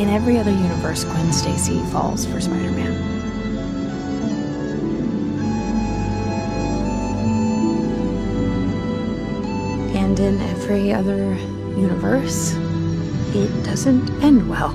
In every other universe, Gwen Stacy falls for Spider-Man. And in every other universe, it doesn't end well.